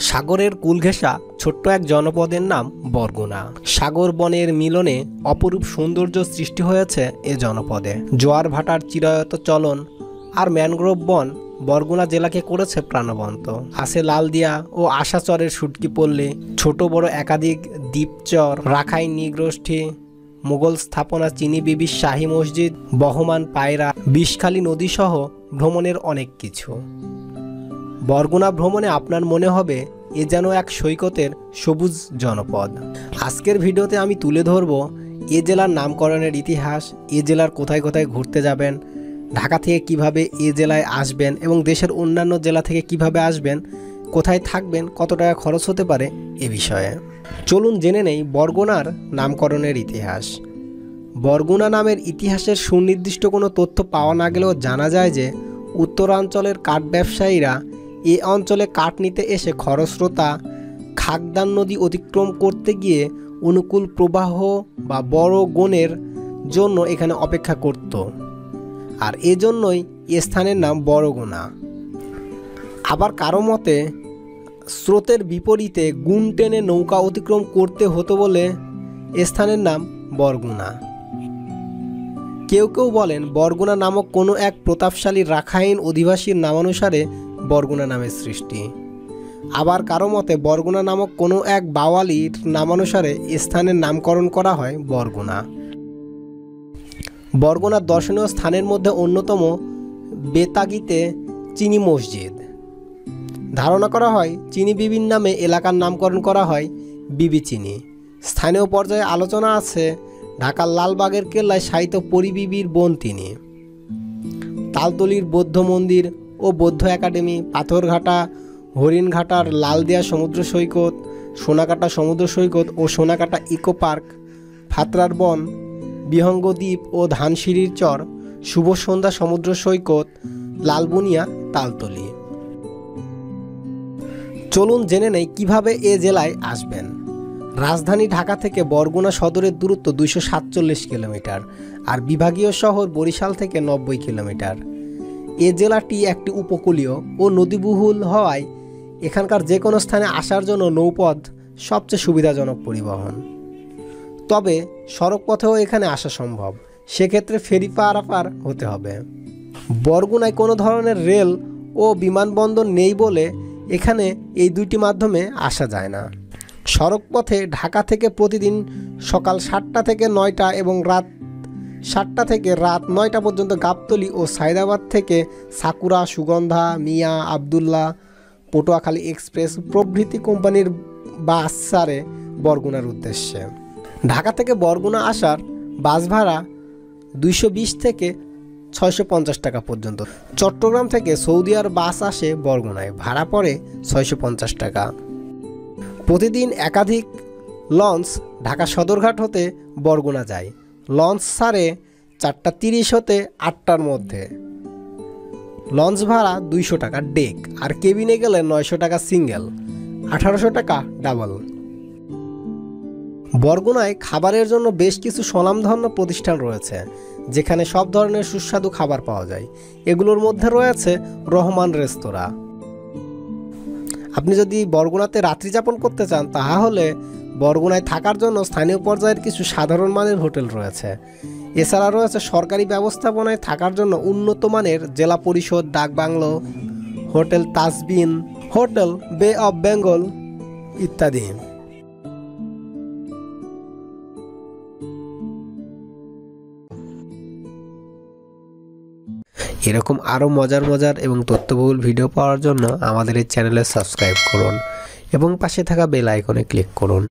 सागरेर कूलघेसा छोट्ट एक जनपदेर नाम बरगुना। सागर बनेर मिलने अपरूप सौंदर्य सृष्टि हयेछे ए जनपदे। जोयार भाटार चिरायत चलन और मैनग्रोव बन बरगुना जिलाके करेछे प्राणवंत। आछे लालदिया और आशाचरेर शुटकी पल्ली, छोट बड़ एकाधिक द्वीपचर, राखाइन निगोष्ठी, मुगल स्थापना, चीनी बीबी शाही मस्जिद, बहमान पायरा, विषखाली नदी सह भ्रमणेर अनेक किछु। बरगुना भ्रमणे आपनार मने होबे ए जेनो एक सैकतेर सबुज जनपद। आजकेर भिडियोते आमी तुले धरबो ए जेलार नामकरणेर इतिहास, ए जेलार कोथाय कोथाय घुरते जाबेन, ढाका थेके किभाबे ए जेलाय आसबेन एबं देशेर अन्यान्य जेला थेके किभाबे आसबेन, कोथाय थाकबेन, कत टाका खरच होते पारे ए विषये। चलुन जेने नेइ बरगुनार नामकरणेर इतिहास। बरगुना नामेर इतिहासेर सुनिर्दिष्ट कोनो तथ्य पाওয়া ना गेलेও जाना যায় যে উত্তরাঞ্চলের কাঠ ব্যবসায়ীরা ए अंचले काट नीते एसे खरस्रोता खागदान नदी अतिक्रम करते गिये अनुकूल प्रवाह बा बड़ो गणेर जोन्नो एखाने अपेक्षा करत और एजन्नोई ए स्थानेर नाम बरगुना। आबार कारो मते स्रोतेर विपरीते गुण टेने नौका अतिक्रम करते हतो बोले ए स्थानेर नाम बरगुना। केउ केउ बोलेन बरगुना नामक कोनो एक प्रतापशाली राखाइन अधिवासीर नामानुसारे बरगुना नामे सृष्टि। आबार कारो मते बरगुना नामक कोनो एक बावालिर नामानुसारे स्थानेर नामकरण करा हय बरगुना। बरगुना दर्शनीय स्थानेर मध्य अन्यतम बेतागीते चीनी मस्जिद। धारणा करा हय चीनी बीबीर नामे एलाकार नामकरण करा हय बीबी चीनी। स्थानीय पर्याये आलोचना आछे ढाकार लालबागेर केल्लाय शायित परिबीबिर बोन तिनी। तालतलिर बौद्ध मंदिर और बौद्ध एकाडेमी, पाथरघाटा, हरिणघाटार लालदिया समुद्र सैकत, सोनाकाटा समुद्र सैकत और सोनाकाटा इको पार्क, फातरार बन, बिहंग द्वीप और धानसिड़िर चर, शुभ सन्ध्या समुद्र सैकत, लालबुनिया, तालतलि। चलुन जेने नेइ किभाबे ए जेलाय आसबेन। राजधानी ढाका थेके बरगुना सदरेर दूरत्व 247 किलोमीटर और विभागीय शहर बरिशाल थेके 90 किलोमीटर। ए जेलाटी एक उपकूलीय और नदीबहुल हवाय एखानकार जे कोनो स्थाने आसार जन्य नौपथ सबचेये सुविधाजनक परिवहन। तबे सड़क पथेओ एखाने आसा सम्भव, से क्षेत्रे फेरि पारापार होते हबे। बरगुनाय कोनो धरनेर रेल और विमानबंदर नेই बोले एखाने এই দুইটি মাধ্যমে আসা যায় না। সড়ক পথে ঢাকা থেকে প্রতিদিন সকাল ৭টা থেকে ৯টা এবং রাত ৭টা থেকে রাত ৯টা পর্যন্ত গাবতলী ও সায়দাবাদ থেকে সাকুরা, সুগন্ধা, মিয়া, আব্দুল্লাহ, পটুয়াখালী এক্সপ্রেস প্রভৃতি কোম্পানির বাস ছাড়ে বরগুনার উদ্দেশ্যে। ঢাকা থেকে বরগুনা আসার বাস ভাড়া ২২০ থেকে ৬৫০ টাকা পর্যন্ত। চট্টগ্রাম থেকে সৌদি আরব বাস আসে বরগুনায়, ভাড়া পড়ে ৬৫০ টাকা। প্রতিদিন একাধিক লঞ্চ ঢাকা সদরঘাট হতে বরগুনা যায়। লঞ্চ ছাড়ে ৪টা ৩০ হতে ৮টার মধ্যে। লঞ্চ ভাড়া ২০০ টাকা ডেক আর কেবিনে গেলে ৯০০ টাকা সিঙ্গেল, ১৮০০ টাকা ডাবল। বরগুনায় খাবারের জন্য বেশ কিছু স্বনামধন্য প্রতিষ্ঠান রয়েছে যেখানে সব ধরনের সুস্বাদু খাবার পাওয়া যায়। এগুলোর মধ্যে রয়েছে রহমান রেস্তোরাঁ। আপনি যদি বরগুনাতে রাত্রি যাপন করতে চান তাহলে বরগুনায় থাকার জন্য স্থানীয় পর্যায়ের কিছু সাধারণ মানের হোটেল রয়েছে। এছাড়া রয়েছে সরকারি ব্যবস্থাপনায় থাকার জন্য উন্নত মানের জেলা পরিষদ, ডাকবাংলো, হোটেল তাসবিন, হোটেল বে অফ বেঙ্গল ইত্যাদি। এরকম আরও মজার মজার এবং তথ্যবহুল ভিডিও পাওয়ার জন্য আমাদের এই চ্যানেলে সাবস্ক্রাইব করুন এবং পাশে থাকা বেল আইকনে ক্লিক করুন।